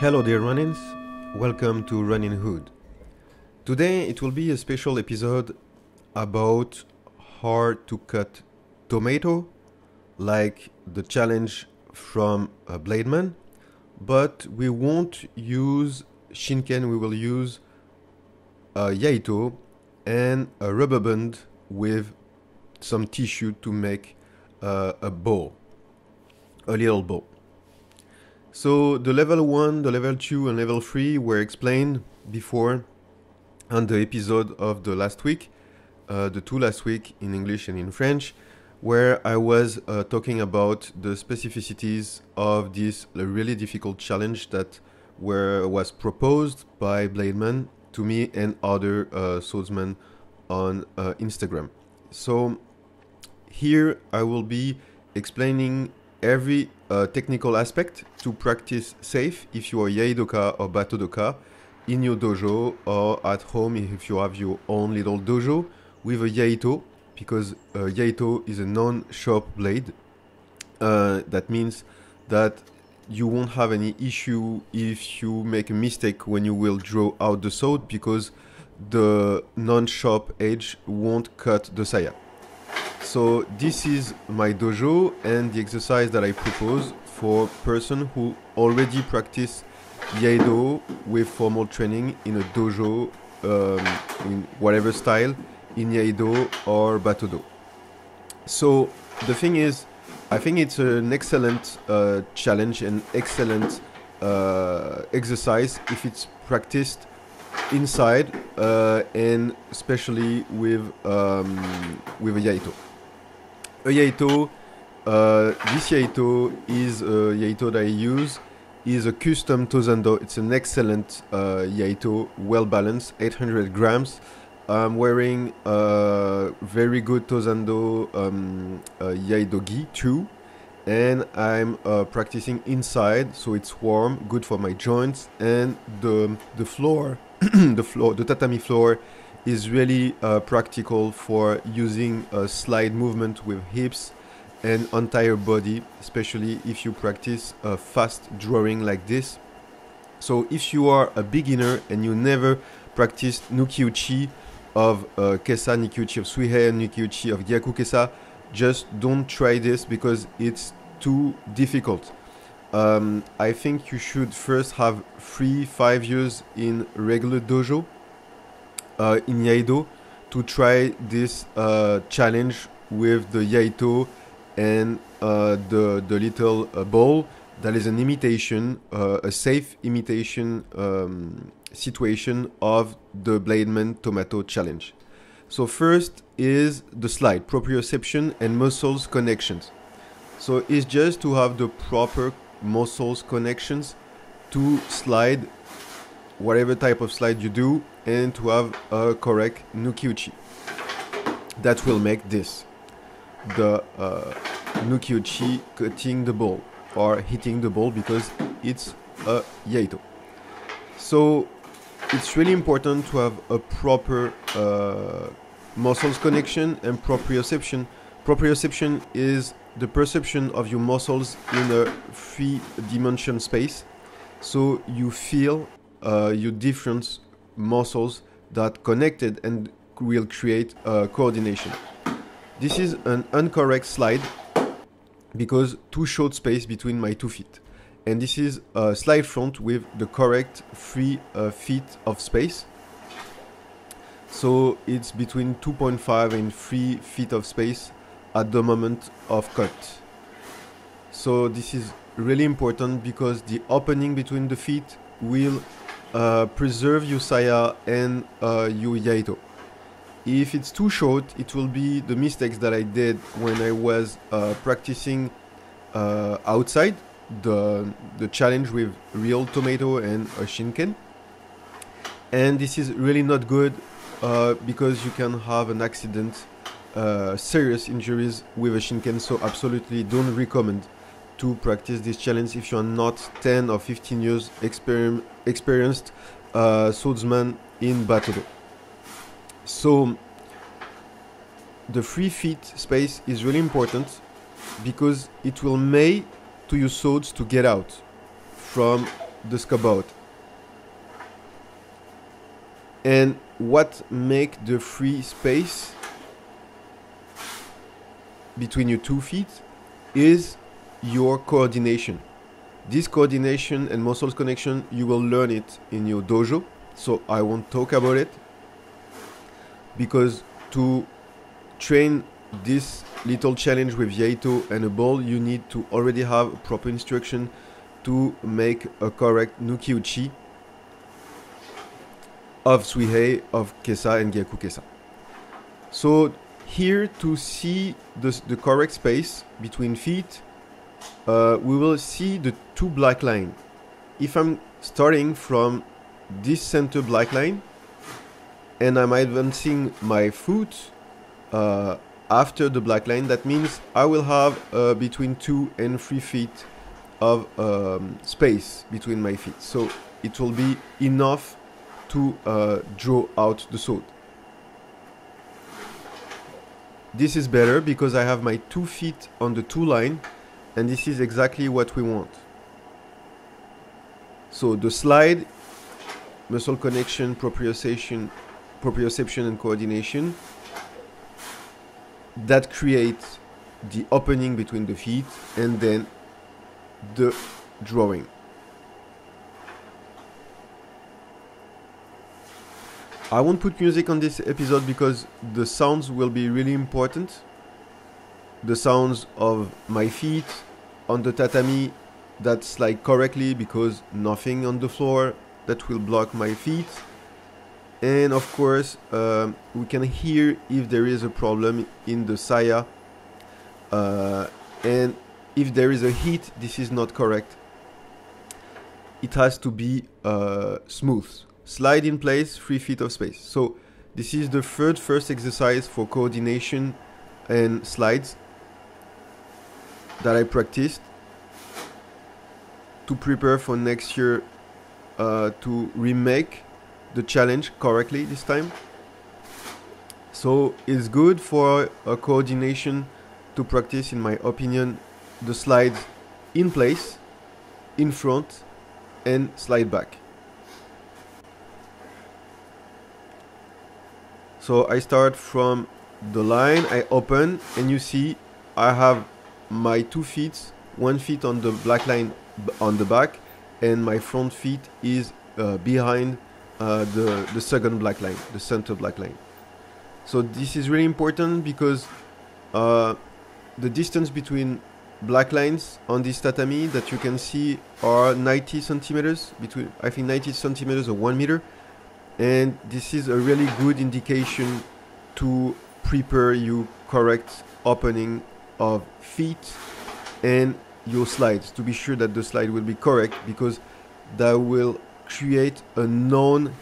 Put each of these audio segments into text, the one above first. Hello dear Ronins, welcome to Ronin Hood. Today it will be a special episode about hard to cut tomato, like the challenge from Blademan, but we won't use shinken, we will use iaito and a rubber band with some tissue to make a bow, a little bow. So the level 1, the level 2 and level 3 were explained before on the episode of the last week, the two last week in English and in French, where I was talking about the specificities of this really difficult challenge that was proposed by Blademan to me and other swordsmen on Instagram. So here I will be explaining every technical aspect to practice safe if you are iaidoka or battodoka in your dojo or at home if you have your own little dojo with a iaito, because iaito is a non-sharp blade. That means that you won't have any issue if you make a mistake when you will draw out the sword, because the non-sharp edge won't cut the saya. So this is my dojo and the exercise that I propose for person who already practice iaido with formal training in a dojo, in whatever style, in iaido or bato-do. So the thing is, I think it's an excellent challenge and excellent exercise if it's practiced inside and especially with iaito. This iaito is a iaito that I use, is a custom Tozando. It's an excellent iaito, well balanced, 800 grams. I'm wearing a very good Tozando iaidogi too, and I'm practicing inside, so it's warm, good for my joints, and the floor, the tatami floor is really practical for using a slide movement with hips and entire body, especially if you practice a fast drawing like this. So if you are a beginner and you never practiced Nukiuchi of Kesa, Nukiuchi of Suihei, and Nukiuchi of Gyaku Kesa, just don't try this because it's too difficult. I think you should first have 3-5 years in regular dojo, in iaido, to try this challenge with the iaito and the little ball that is an imitation, a safe imitation situation of the Blademan tomato challenge. So first is the slide, proprioception and muscles connections. So it's just to have the proper muscles connections to slide, whatever type of slide you do, and to have a correct nukiuchi. That will make this the nukiuchi, cutting the ball or hitting the ball, because it's a iaito. So it's really important to have a proper muscles connection and proprioception. Proprioception is the perception of your muscles in a 3-dimension space, so you feel your different muscles that connected and will create coordination. This is an incorrect slide because too short space between my 2 feet, and this is a slide front with the correct 3 feet of space, so it's between 2.5 and 3 feet of space at the moment of cut. So this is really important because the opening between the feet will preserve your saya and your iaito. If it's too short, it will be the mistakes that I did when I was practicing outside the challenge with real tomato and a shinken, and this is really not good because you can have an accident, serious injuries with a shinken. So absolutely don't recommend to practice this challenge if you are not 10 or 15 years experienced swordsman in bato-do. So the 3 feet space is really important because it will make to your swords to get out from the scabbard. And what makes the free space between your two feet is your coordination. This coordination and muscles connection, you will learn it in your dojo, so I won't talk about it, because to train this little challenge with iaito and a ball, you need to already have proper instruction to make a correct Nukiuchi of Suihei, of Kesa and Gyaku Kesa. So here, to see the correct space between feet, we will see the two black lines. If I'm starting from this center black line and I'm advancing my foot after the black line, that means I will have between 2 and 3 feet of space between my feet. So it will be enough to draw out the sword. This is better because I have my 2 feet on the two line, and this is exactly what we want. So the slide, muscle connection, proprioception and coordination, that creates the opening between the feet, and then the drawing. I won't put music on this episode because the sounds will be really important. The sounds of my feet on the tatami that slide correctly, because nothing on the floor that will block my feet. And of course, we can hear if there is a problem in the saya. And if there is a hit, this is not correct. It has to be smooth. Slide in place, 3 feet of space. So this is the first exercise for coordination and slides that I practiced to prepare for next year, to remake the challenge correctly this time. So it's good for a coordination to practice, in my opinion, the slides in place, in front, and slide back. So I start from the line, I open, and you see I have my 2 feet, 1 foot on the black line on the back, and my front feet is behind the second black line, the center black line. So this is really important because the distance between black lines on this tatami that you can see are 90 centimeters, between, I think, 90 centimeters or 1 meter. And this is a really good indication to prepare your correct opening of feet and your slides, to be sure that the slide will be correct, because that will create a known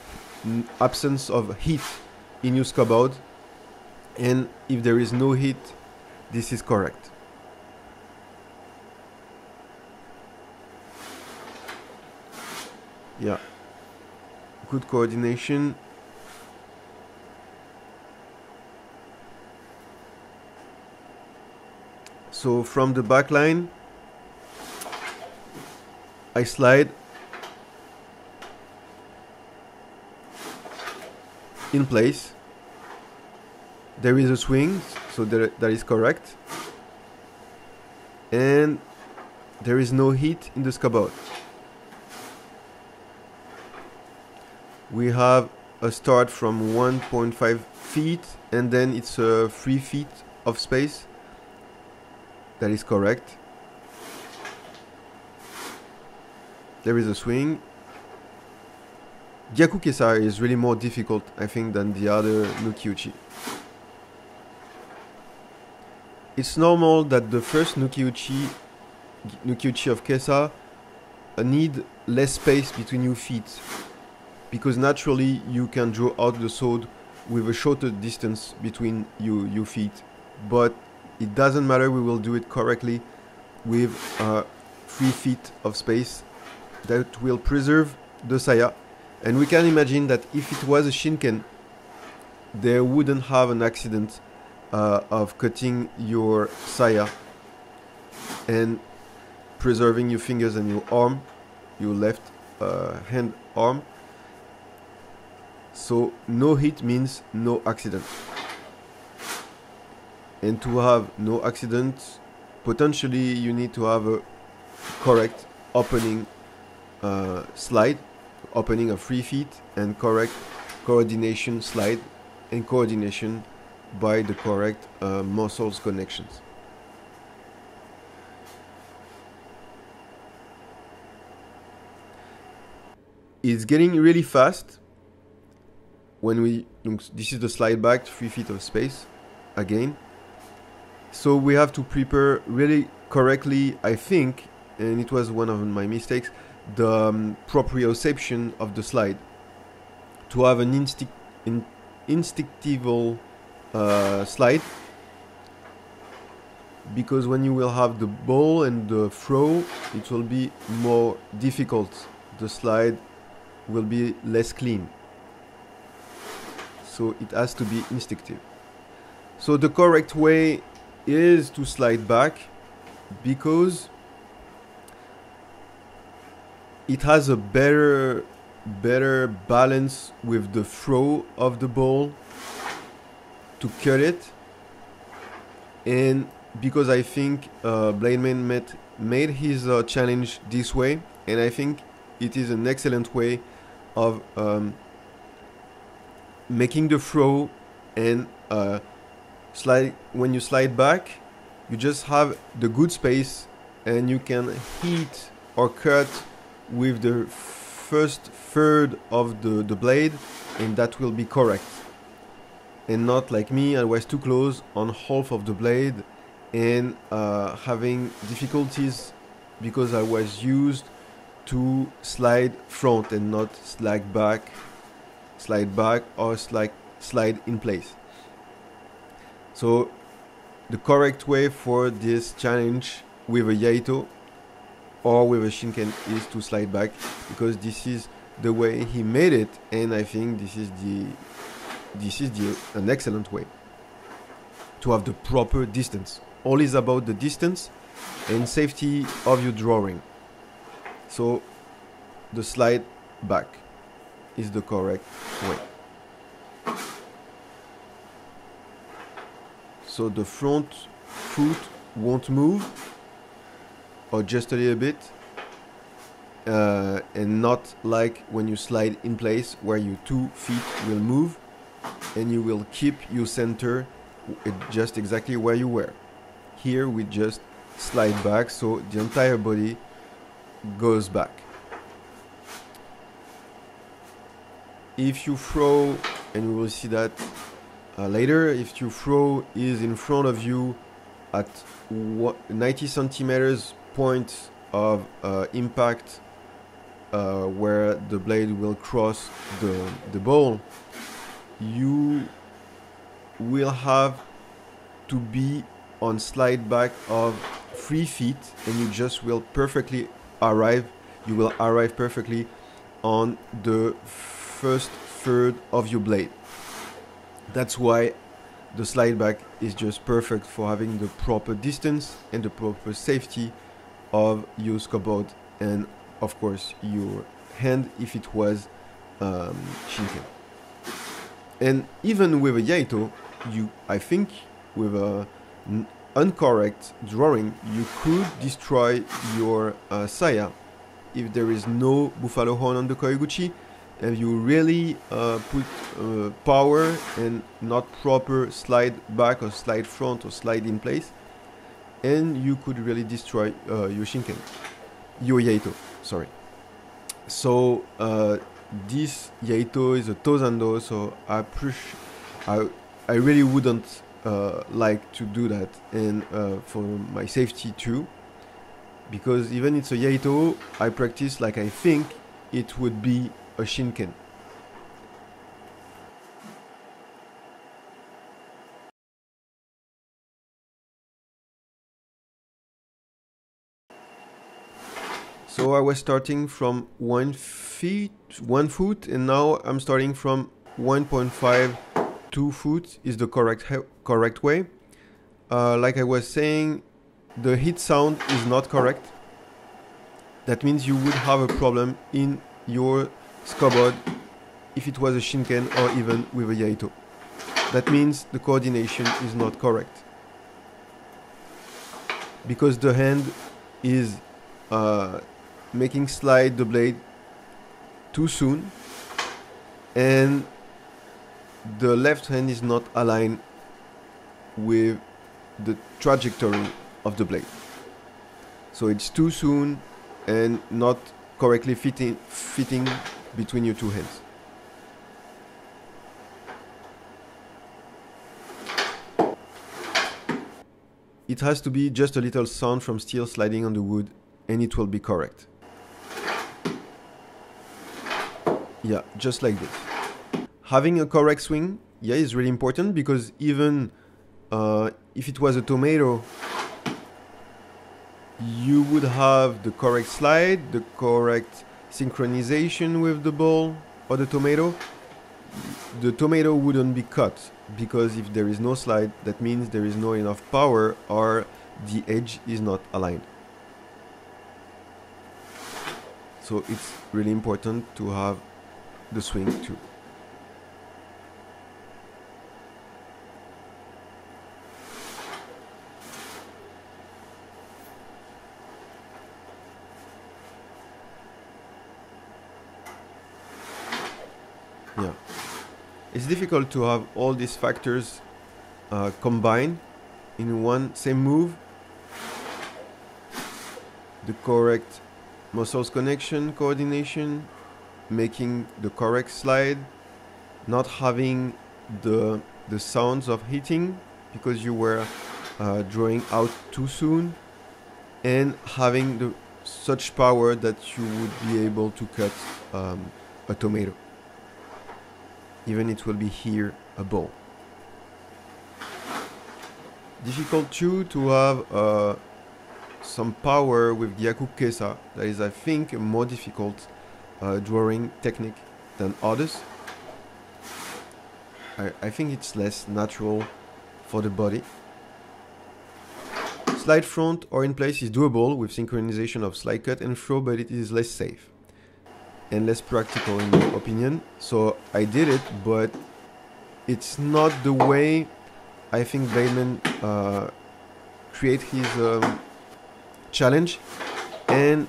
absence of heat in your scabbard, and if there is no heat, this is correct. Yeah. Good coordination. So from the back line, I slide in place. There is a swing, so that is correct. And there is no heat in the scabbard. We have a start from 1.5 feet, and then it's 3 feet of space. That is correct. There is a swing. Gyaku Kesa is really more difficult, I think, than the other Nukiuchi. It's normal that the first Nukiuchi of Kesa, need less space between your feet, because naturally you can draw out the sword with a shorter distance between your feet. But it doesn't matter, we will do it correctly with 3 feet of space that will preserve the saya. And we can imagine that if it was a shinken, they wouldn't have an accident of cutting your saya and preserving your fingers and your arm, your left hand arm. So no hit means no accident. And to have no accident, potentially you need to have a correct opening slide, opening of 3 feet, and correct coordination slide, and coordination by the correct muscles connections. It's getting really fast. When we, this is the slide back, 3 feet of space again. So we have to prepare really correctly, I think, and it was one of my mistakes, the proprioception of the slide, to have an instinctive slide, because when you will have the ball and the throw, it will be more difficult. The slide will be less clean. So it has to be instinctive. So the correct way is to slide back, because it has a better balance with the throw of the ball to cut it. And because I think Blademan made his challenge this way, and I think it is an excellent way of making the throw, and slide. When you slide back, you just have the good space, and you can hit or cut with the first third of the blade, and that will be correct. And not like me, I was too close on half of the blade, and having difficulties because I was used to slide front and not slide back or slide in place. So the correct way for this challenge with a iaito or with a shinken is to slide back, because this is the way he made it, and I think this is an excellent way to have the proper distance. All is about the distance and safety of your drawing. So the slide back is the correct way. So the front foot won't move, or just a little bit, and not like when you slide in place where your 2 feet will move and you will keep your center just exactly where you were. Here we just slide back, so the entire body goes back. If you throw, and we will see that later, if you throw is in front of you at 90 centimeters point of impact, where the blade will cross the ball, you will have to be on slide back of 3 feet, and you just will perfectly arrive. You will arrive perfectly on the first third of your blade. That's why the slide back is just perfect for having the proper distance and the proper safety of your scabbard, and of course your hand if it was shinken. And even with a iaito, I think with an incorrect drawing, you could destroy your saya if there is no buffalo horn on the koiguchi, and you really put power and not proper slide back or slide front or slide in place, and you could really destroy your shinken, your iaito, sorry. So this iaito is a Tozando, so I really wouldn't like to do that, and for my safety too, because even it's a iaito, I practice like I think it would be a shinken. So I was starting from 1 foot, and now I'm starting from 1.5, 2 foot is the correct way. Like I was saying, the hit sound is not correct. That means you would have a problem in your scoreboard if it was a shinken or even with a iaito. That means the coordination is not correct. Because the hand is making slide the blade too soon and the left hand is not aligned with the trajectory of the blade. So it's too soon and not correctly fitting between your two hands. It has to be just a little sound from steel sliding on the wood and it will be correct. Yeah, just like this. Having a correct swing, yeah, is really important because even if it was a tomato, you would have the correct slide, the correct synchronization with the ball or the tomato. The tomato wouldn't be cut because if there is no slide, that means there is no enough power or the edge is not aligned. So it's really important to have the swing too. Yeah, it's difficult to have all these factors combined in one same move. The correct muscles connection, coordination, making the correct slide, not having the sounds of hitting because you were drawing out too soon, and having such power that you would be able to cut a tomato. Even it will be here a ball. Difficult too to have some power with Gyaku Kesa. That is, I think, a more difficult drawing technique than others. I think it's less natural for the body. Slide front or in place is doable with synchronization of slide cut and throw, but it is less safe and less practical in my opinion. So I did it, but it's not the way I think Blademan create his challenge, and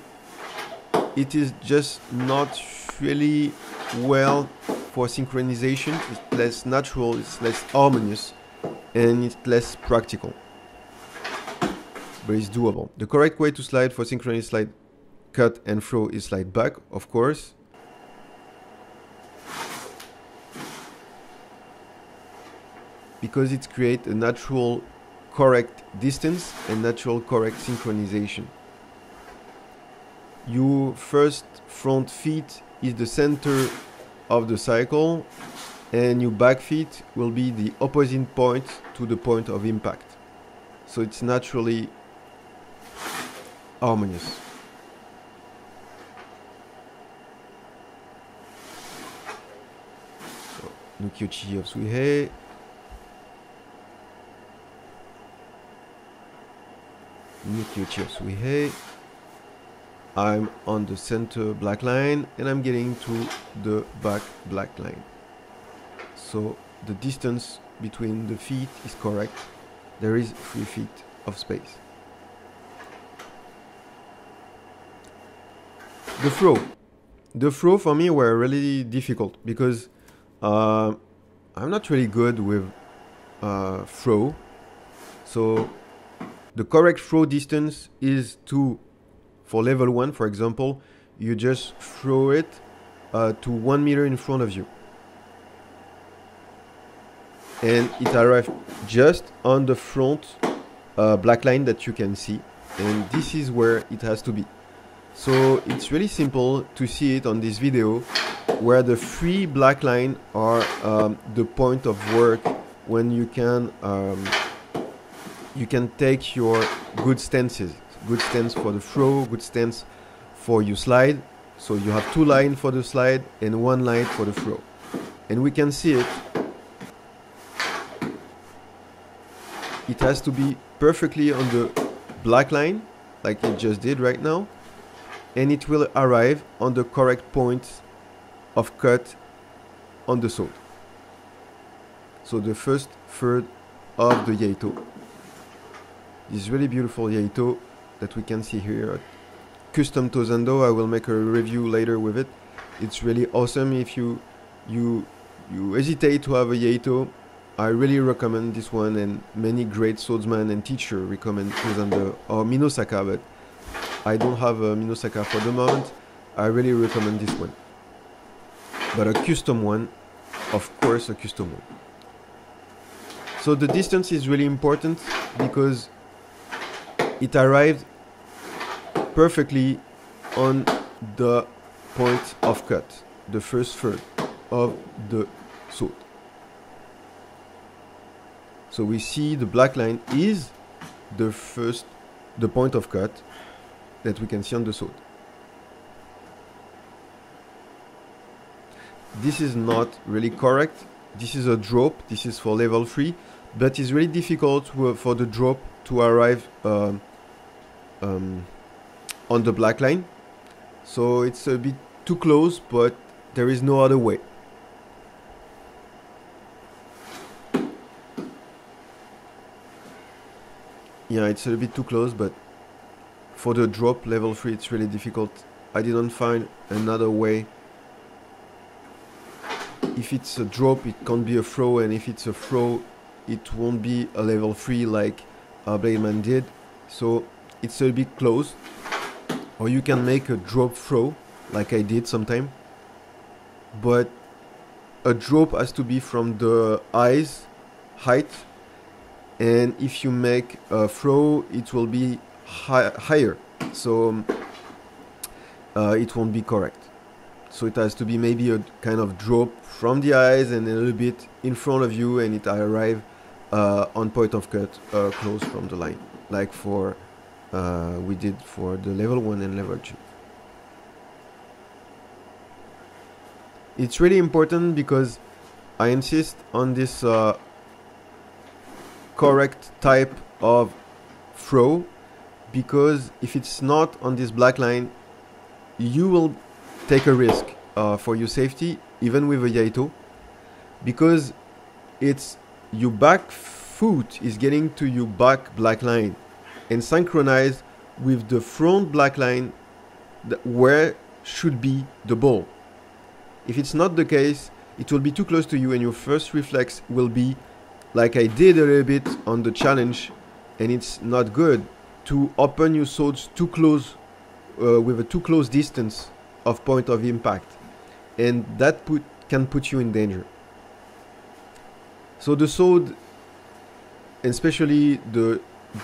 it is just not really well for synchronization. It's less natural, it's less harmonious, and it's less practical, but it's doable. The correct way to slide for synchronized slide cut and throw is slide back, of course. Because it creates a natural correct distance and natural correct synchronization. Your first front feet is the center of the cycle and your back feet will be the opposite point to the point of impact. So it's naturally harmonious. Nukiuchi of Suihei. Nukiuchi of Suihei. I'm on the center black line and I'm getting to the back black line. So the distance between the feet is correct. There is 3 feet of space. The throw. The throw for me were really difficult because I'm not really good with throw, so the correct throw distance is for level 1, for example, you just throw it to 1 meter in front of you. And it arrives just on the front black line that you can see, and this is where it has to be. So it's really simple to see it on this video, where the 3 black lines are the point of work when you can take your good stances. Good stance for the throw, good stance for your slide. So you have 2 lines for the slide and 1 line for the throw. And we can see it. It has to be perfectly on the black line, like it just did right now. and it will arrive on the correct point of cut on the sword. So the first third of the iaito. This really beautiful iaito that we can see here at Custom Tozando. I will make a review later with it. It's really awesome. If you hesitate to have a iaito, I really recommend this one, and many great swordsmen and teachers recommend Tozando or minosaka, but I don't have a minosaka for the moment. I really recommend this one, but a custom one, of course, a custom one. So the distance is really important because it arrived perfectly on the point of cut, the first third of the sword. So we see the black line is the point of cut that we can see on the sword. This is not really correct. This is a drop. This is for level 3, but it's really difficult for the drop to arrive on the black line. So it's a bit too close, but there is no other way. Yeah, it's a bit too close, but for the drop level 3 it's really difficult. I didn't find another way. If it's a drop, it can't be a throw, and if it's a throw, it won't be a level 3 like Blademan did. So it's a bit close. Or you can make a drop throw, like I did sometime. But a drop has to be from the eyes height, and if you make a throw, it will be higher. So it won't be correct. So it has to be maybe a kind of drop from the eyes and a little bit in front of you, and it arrive on point of cut close from the line, like for we did for the level 1 and level 2. It's really important because I insist on this correct type of throw, because if it's not on this black line, you will take a risk for your safety, even with a iaito, because it's your back foot is getting to your back black line and synchronized with the front black line where should be the ball. If it's not the case, it will be too close to you, and your first reflex will be, like I did a little bit on the challenge, and it's not good to open your swords too close, with a too close distance of point of impact, and that can put you in danger. So the sword, especially the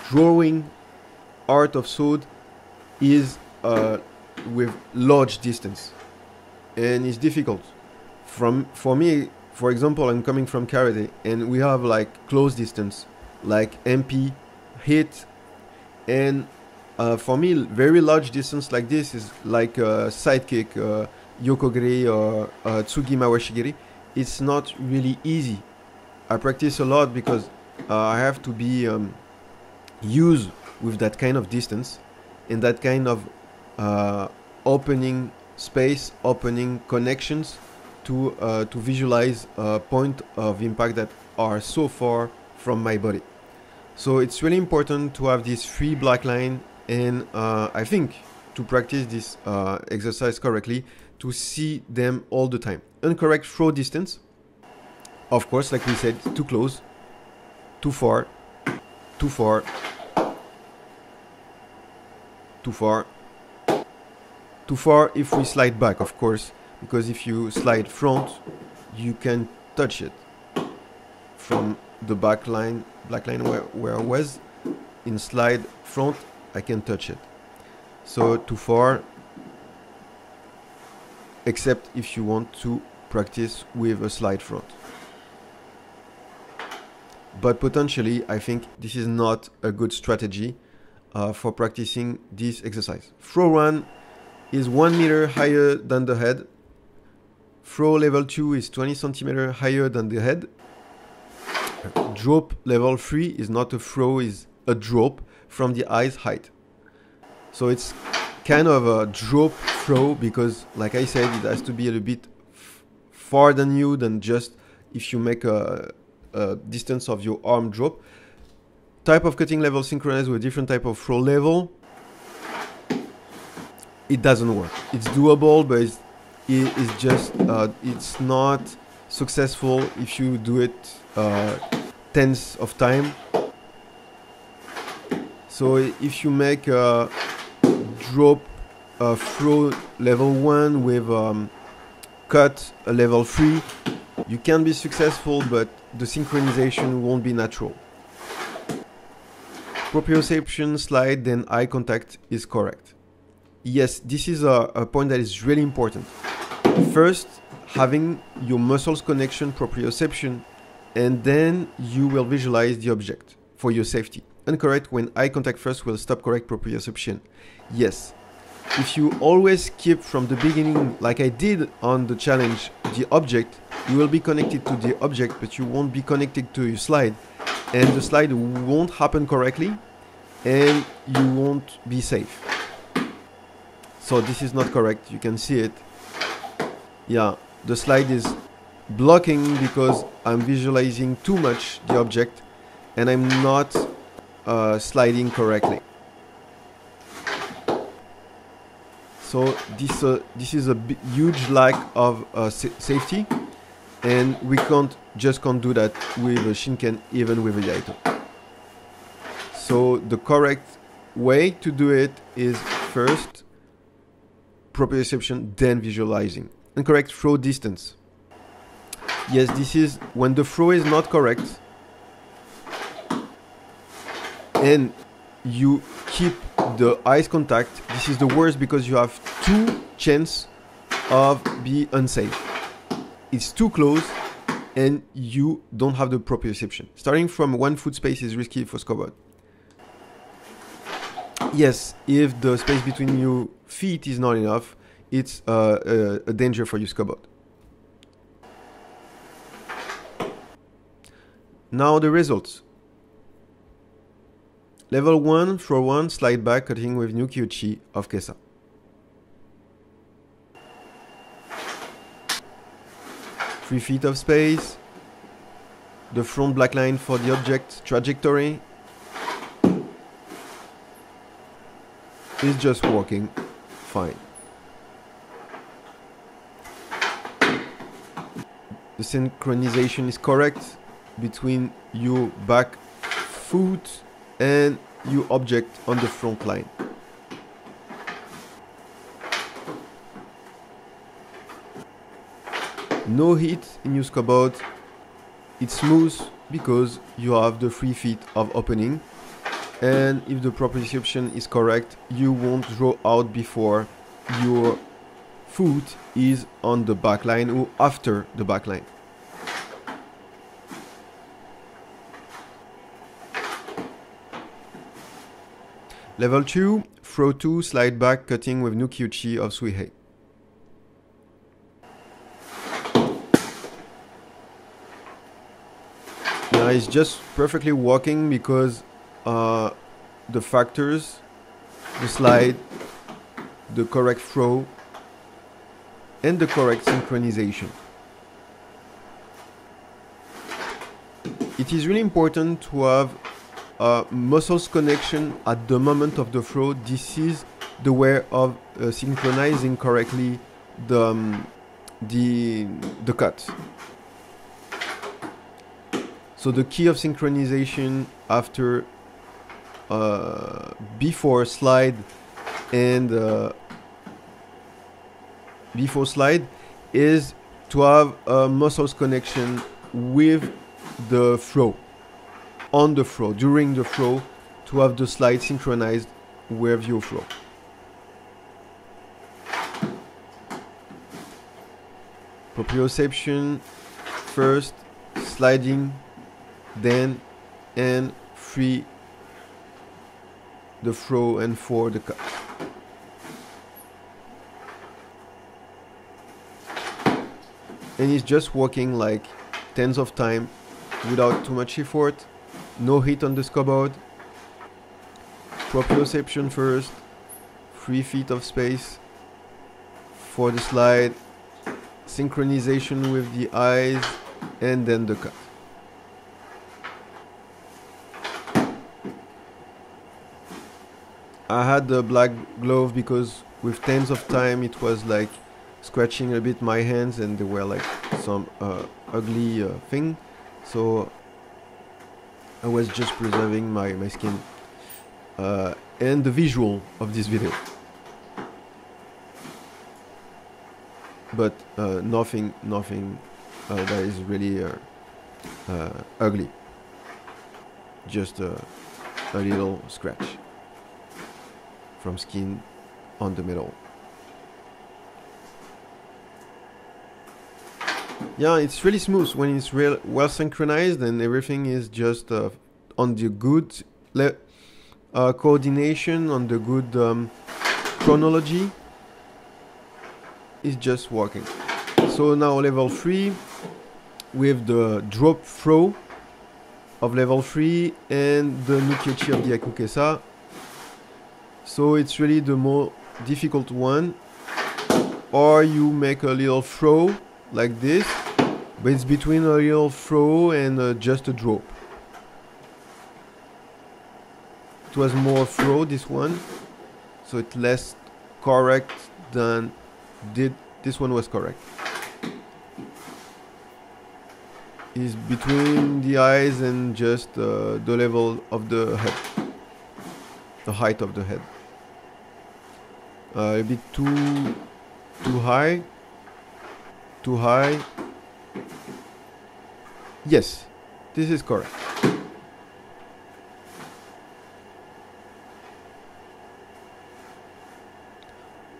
drawing art of sword, is with large distance, and it's difficult. For me, for example, I'm coming from karate, and we have like close distance, like MP, hit, and for me, very large distance like this is like a sidekick, Yokogiri or Tsugi Mawashigiri. It's not really easy. I practice a lot because I have to be used with that kind of distance and that kind of opening space, opening connections to visualize a point of impact that are so far from my body. So it's really important to have these three black lines. And I think to practice this exercise correctly, to see them all the time. Incorrect throw distance, of course, like we said, too close, too far, too far, too far, too far if we slide back, of course, because if you slide front, you can touch it from the back line, black line where I was, in slide front, I can touch it. So too far, except if you want to practice with a slide front. But potentially, I think this is not a good strategy for practicing this exercise. Throw run is 1 meter higher than the head. Throw level 2 is 20 centimeter higher than the head. Drop level 3 is not a throw, is a drop from the eyes height. So it's kind of a drop throw, because like I said, it has to be a little bit far than you than just if you make a distance of your arm drop. Type of cutting level synchronized with different type of throw level. It doesn't work. It's doable, but it's just it's not successful if you do it tens of time. So if you make a drop throw level 1 with cut a level 3, you can be successful, but the synchronization won't be natural. Proprioception, slide, then eye contact is correct. Yes, this is a point that is really important. First, having your muscles connection proprioception, and then you will visualize the object for your safety. Incorrect when eye contact first will stop correct proprioception. Yes, if you always skip from the beginning, like I did on the challenge, the object, you will be connected to the object, but you won't be connected to your slide, and the slide won't happen correctly, and you won't be safe. So this is not correct, you can see it. Yeah, the slide is blocking because I'm visualizing too much the object and I'm not sliding correctly. So this is a huge lack of safety, and we just can't do that with a Shinken, even with a Iaito. So the correct way to do it is first proprioception, then visualizing. And correct throw distance. Yes, this is when the throw is not correct and you keep the eyes contact. This is the worst because you have 2 chances of being unsafe. It's too close and you don't have the proprioception. Starting from 1 foot space is risky for scoreboard. Yes, if the space between your feet is not enough, it's a danger for your scoreboard. Now the results. Level 1, throw 1, slide back, cutting with Nukiuchi of Kesa. Free feet of space. The front black line for the object trajectory. Is just working fine. The synchronization is correct between your back foot and your object on the front line. No heat in your scoreboard. It's smooth because you have the 3 feet of opening, and if the proprioception is correct, you won't draw out before your foot is on the back line or after the back line. Level 2, throw 2, slide back, cutting with Nukiuchi of Suihei. Now it's just perfectly walking because the factors, the slide, the correct throw, and the correct synchronization. It is really important to have muscles connection at the moment of the throw. This is the way of synchronizing correctly the cut. So the key of synchronization after before slide and before slide is to have a muscles connection with the throw, on the throw, during the throw, to have the slide synchronized with your throw. Proprioception first, sliding, then and 3 the throw and 4 the cut. And it's just walking like tens of time without too much effort. No hit on the scoreboard. Proprioception first, 3 feet of space for the slide, synchronization with the eyes, and then the cut. I had the black glove because with tens of time it was like scratching a bit my hands and they were like some ugly thing, so I was just preserving my skin and the visual of this video, but nothing that is really ugly, just a little scratch from skin on the metal. Yeah, it's really smooth when it's real well synchronized and everything is just on the good coordination, on the good chronology. It's just working. So now level 3 with the drop throw of level 3 and the Nukiuchi of Gyaku Kesa. So it's really the more difficult one, or you make a little throw like this, but it's between a little throw and just a drop. It was more throw, this one, so it's less correct than did this one was correct. It's between the eyes and just the level of the head, the height of the head. A bit too high. Yes, this is correct.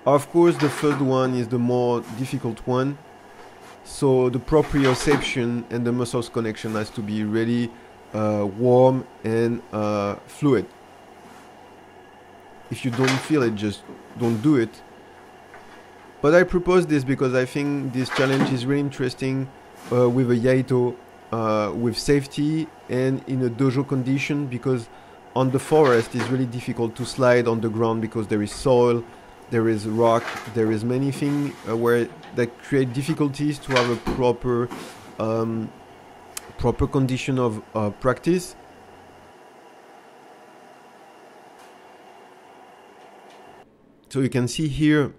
Of course, the third one is the more difficult one, so the proprioception and the muscles connection has to be really warm and fluid. If you don't feel it, just don't do it. But I propose this because I think this challenge is really interesting with a iaito, with safety and in a dojo condition, because on the forest it's really difficult to slide on the ground because there is soil, there is rock, there is many things where that create difficulties to have a proper, proper condition of practice. So you can see here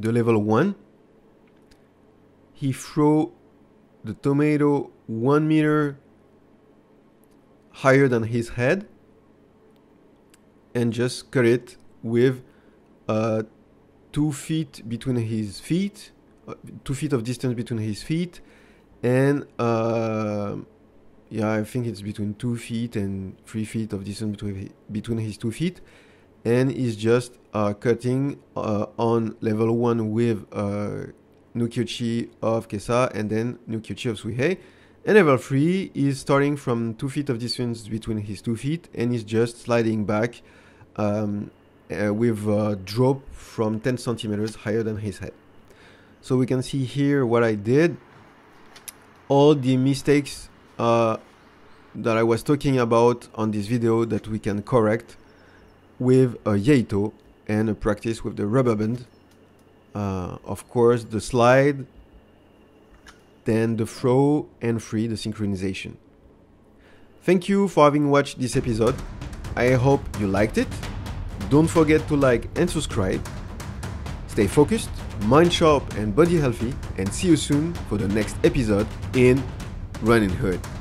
the level 1, he threw the tomato 1 meter higher than his head and just cut it with 2 feet between his feet, 2 feet of distance between his feet, and yeah, I think it's between 2 feet and 3 feet of distance between his 2 feet. And is just cutting on level 1 with Nukiuchi of Kesa and then Nukiuchi of Suihei. And level 3 is starting from 2 feet of distance between his 2 feet and is just sliding back with a drop from 10 centimeters higher than his head. So we can see here what I did. All the mistakes that I was talking about on this video that we can correct with a iaito and a practice with the rubber band, of course the slide, then the throw, and free the synchronization. Thank you for having watched this episode. I hope you liked it. Don't forget to like and subscribe. Stay focused, mind sharp and body healthy, and see you soon for the next episode in Ronin Hood.